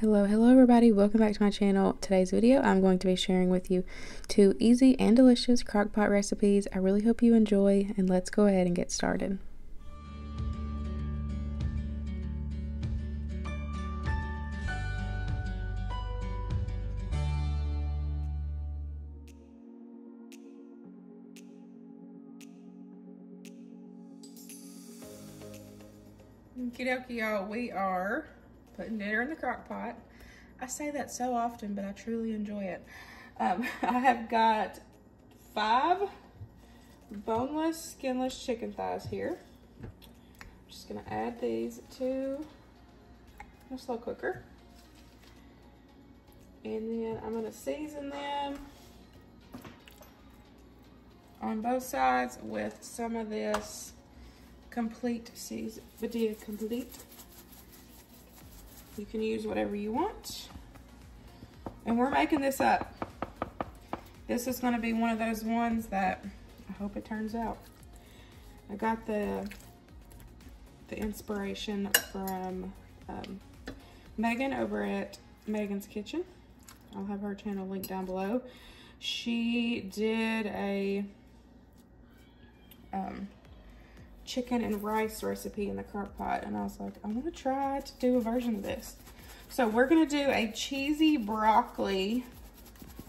Hello everybody, welcome back to my channel. Today's video I'm going to be sharing with you 2 easy and delicious crockpot recipes. I really hope you enjoy, and let's go ahead and get started. Okie dokie y'all, we are putting dinner in the crock pot. I say that so often, but I truly enjoy it. I have got 5 boneless, skinless chicken thighs here. I'm just gonna add these to my slow cooker. And then I'm gonna season them on both sides with some of this Badia Complete. You can use whatever you want. And we're making this up. This is gonna be one of those ones that I hope it turns out. I got the inspiration from Megan over at Megan's Kitchen. I'll have her channel linked down below. She did a chicken and rice recipe in the crock pot, and I was like, I want to try to do a version of this. So we're gonna do a cheesy broccoli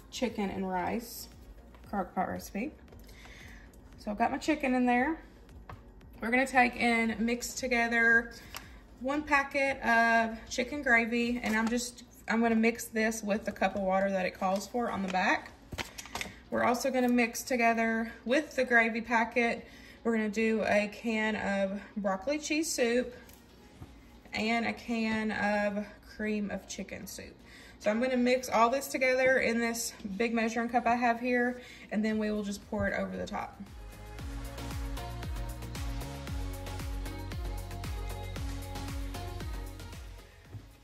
chicken and rice crock pot recipe. So I've got my chicken in there. We're gonna take and mix together 1 packet of chicken gravy, and I'm gonna mix this with the cup of water that it calls for on the back. We're also gonna mix together with the gravy packet. We're gonna do a can of broccoli cheese soup and a can of cream of chicken soup. So I'm gonna mix all this together in this big measuring cup I have here, and then we will just pour it over the top.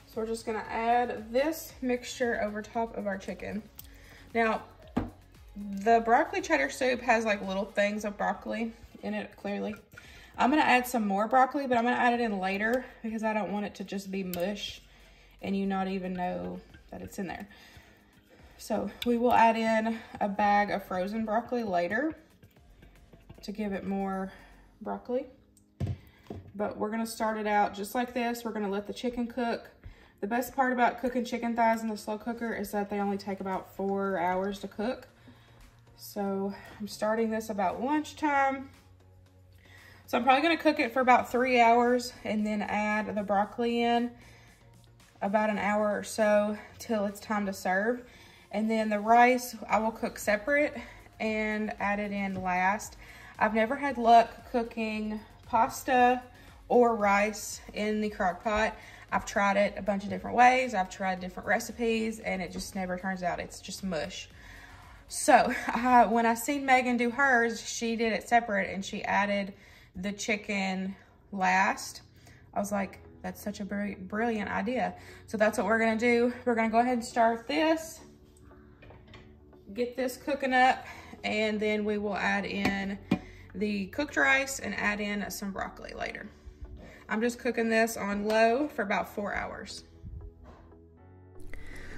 So we're just gonna add this mixture over top of our chicken. Now, the broccoli cheddar soup has like little things of broccoli in it, clearly. I'm gonna add some more broccoli, but I'm gonna add it in later because I don't want it to just be mush and you not even know that it's in there. So we will add in a bag of frozen broccoli later to give it more broccoli. But we're gonna start it out just like this. We're gonna let the chicken cook. The best part about cooking chicken thighs in the slow cooker is that they only take about 4 hours to cook. So I'm starting this about lunchtime. So I'm probably gonna cook it for about 3 hours and then add the broccoli in about an hour or so till it's time to serve. And then the rice, I will cook separate and add it in last. I've never had luck cooking pasta or rice in the crock pot. I've tried it a bunch of different ways. I've tried different recipes and it just never turns out. It's just mush. So when I seen Megan do hers, she did it separate and she added the chicken last. I was like, that's such a brilliant idea. So that's what we're gonna do. We're gonna go ahead and start this, get this cooking up, and then we will add in the cooked rice and add in some broccoli later. I'm just cooking this on low for about 4 hours.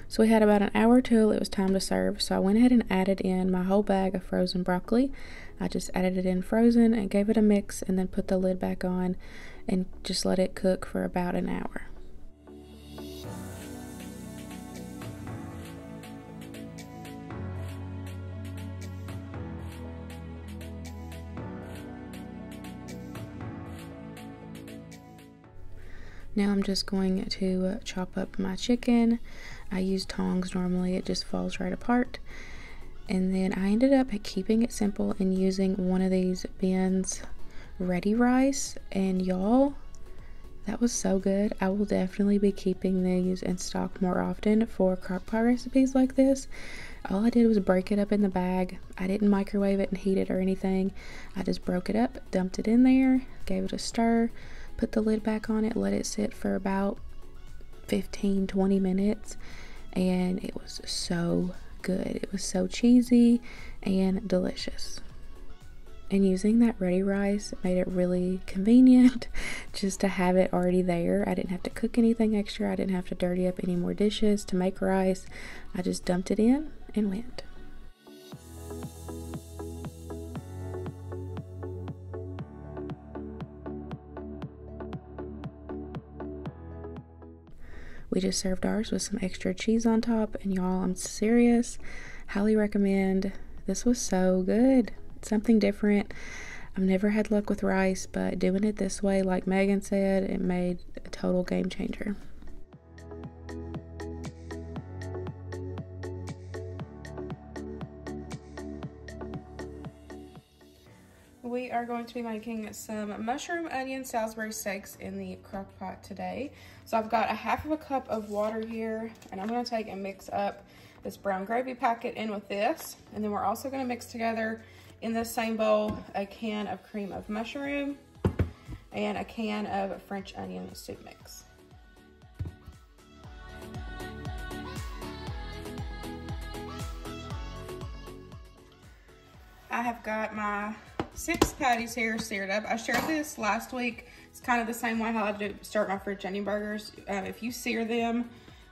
So we had about an hour till it was time to serve, so I went ahead and added in my whole bag of frozen broccoli. I just added it in frozen and gave it a mix and then put the lid back on and just let it cook for about an hour. Now I'm just going to chop up my chicken. I use tongs normally, it just falls right apart. And then I ended up keeping it simple and using one of these Ben's ready rice. And y'all, that was so good. I will definitely be keeping these in stock more often for crock pot recipes like this. All I did was break it up in the bag. I didn't microwave it and heat it or anything. I just broke it up, dumped it in there, gave it a stir, put the lid back on it, let it sit for about 15-20 minutes, and it was so good. It was so cheesy and delicious. and using that ready rice made it really convenient just to have it already there. I didn't have to cook anything extra. I didn't have to dirty up any more dishes to make rice. I just dumped it in and went. We just served ours with some extra cheese on top, and y'all, I'm serious, highly recommend. This was so good. Something different. I've never had luck with rice, but doing it this way, like Megan said, it made a total game changer. We are going to be making some mushroom onion Salisbury steaks in the crock pot today. So I've got a half of a cup of water here, and I'm going to take and mix up this brown gravy packet in with this, and then we're also going to mix together in the same bowl a can of cream of mushroom and a can of French onion soup mix. I have got my 6 patties here seared up. I shared this last week. It's kind of the same way how I do start my French onion burgers. If you sear them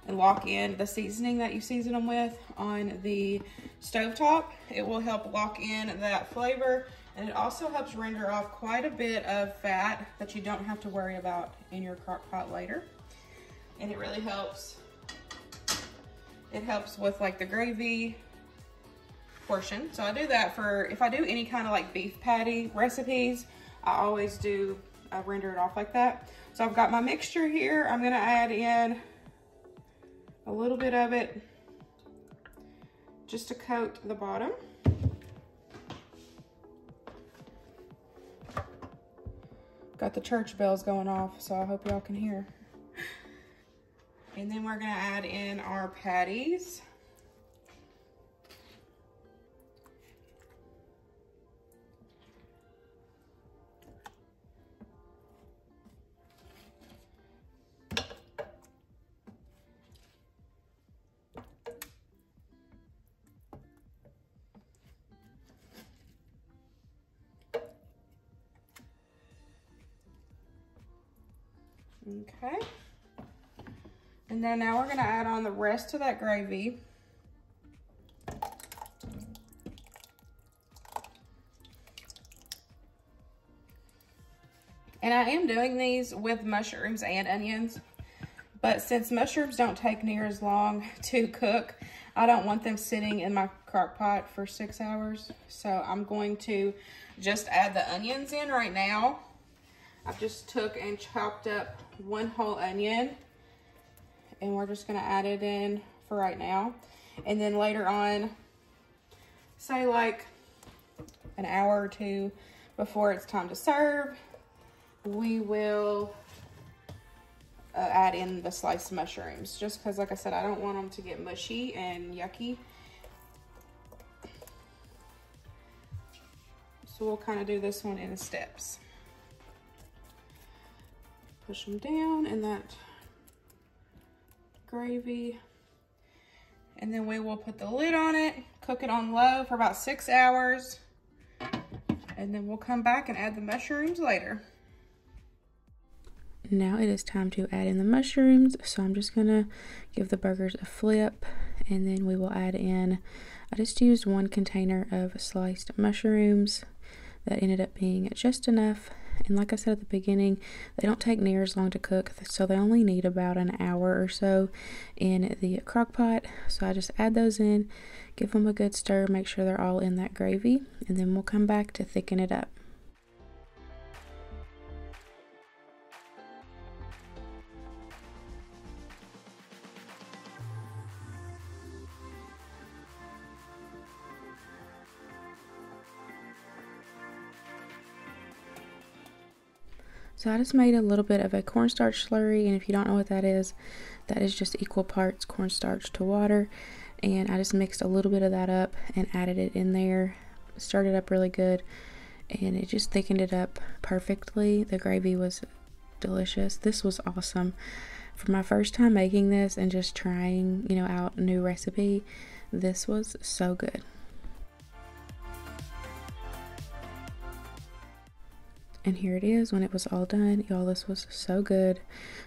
and lock in the seasoning that you season them with on the stovetop, it will help lock in that flavor, and it also helps render off quite a bit of fat that you don't have to worry about in your crock pot later. And it really helps. It helps with like the gravy portion. So I do that for, if I do any kind of like beef patty recipes, I always do render it off like that. So I've got my mixture here. I'm gonna add in a little bit of it just to coat the bottom. Got the church bells going off, so I hope y'all can hear. And then we're gonna add in our patties. Okay, and then now we're going to add on the rest of that gravy. And I am doing these with mushrooms and onions, but since mushrooms don't take near as long to cook, I don't want them sitting in my crock pot for 6 hours. So I'm going to just add the onions in right now. I just took and chopped up 1 whole onion, and we're just going to add it in for right now. And then later on, say like an hour or 2 before it's time to serve, we will add in the sliced mushrooms, just because, like I said, I don't want them to get mushy and yucky. So we'll kind of do this one in steps. Push them down in that gravy, and then we will put the lid on it, cook it on low for about 6 hours, and then we'll come back and add the mushrooms later. Now it is time to add in the mushrooms, so I'm just gonna give the burgers a flip, and then we will add in, I just used 1 container of sliced mushrooms. That ended up being just enough. And like I said at the beginning, they don't take near as long to cook, so they only need about an hour or so in the crock pot. So I just add those in, give them a good stir, make sure they're all in that gravy, and then we'll come back to thicken it up. So I just made a little bit of a cornstarch slurry, and if you don't know what that is just equal parts cornstarch to water, and I just mixed a little bit of that up and added it in there, stirred it up really good, and it just thickened it up perfectly. The gravy was delicious. This was awesome. For my first time making this and just trying, you know, out a new recipe, this was so good. And here it is when it was all done. Y'all, this was so good.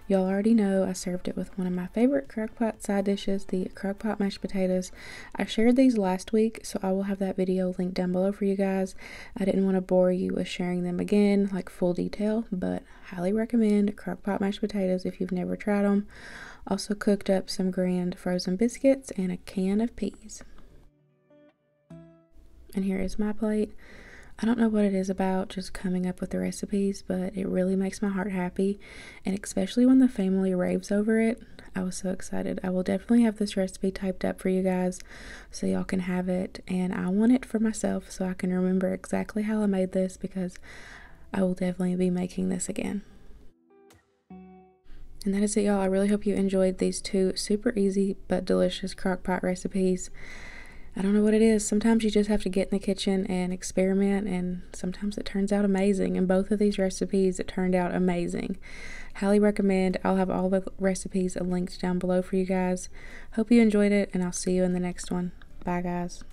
Y'all already know I served it with one of my favorite Crock-Pot side dishes, the Crock-Pot mashed potatoes. I shared these last week, so I will have that video linked down below for you guys. I didn't want to bore you with sharing them again, like full detail, but highly recommend Crock-Pot mashed potatoes if you've never tried them. Also cooked up some grand frozen biscuits and a can of peas. And here is my plate. I don't know what it is about just coming up with the recipes, but it really makes my heart happy, and especially when the family raves over it. I was so excited. I will definitely have this recipe typed up for you guys so y'all can have it, and I want it for myself so I can remember exactly how I made this, because I will definitely be making this again. And that is it, y'all. I really hope you enjoyed these two super easy but delicious crock-pot recipes. I don't know what it is. Sometimes you just have to get in the kitchen and experiment, and sometimes it turns out amazing. And both of these recipes, it turned out amazing. Highly recommend. I'll have all the recipes linked down below for you guys. Hope you enjoyed it, and I'll see you in the next one. Bye, guys.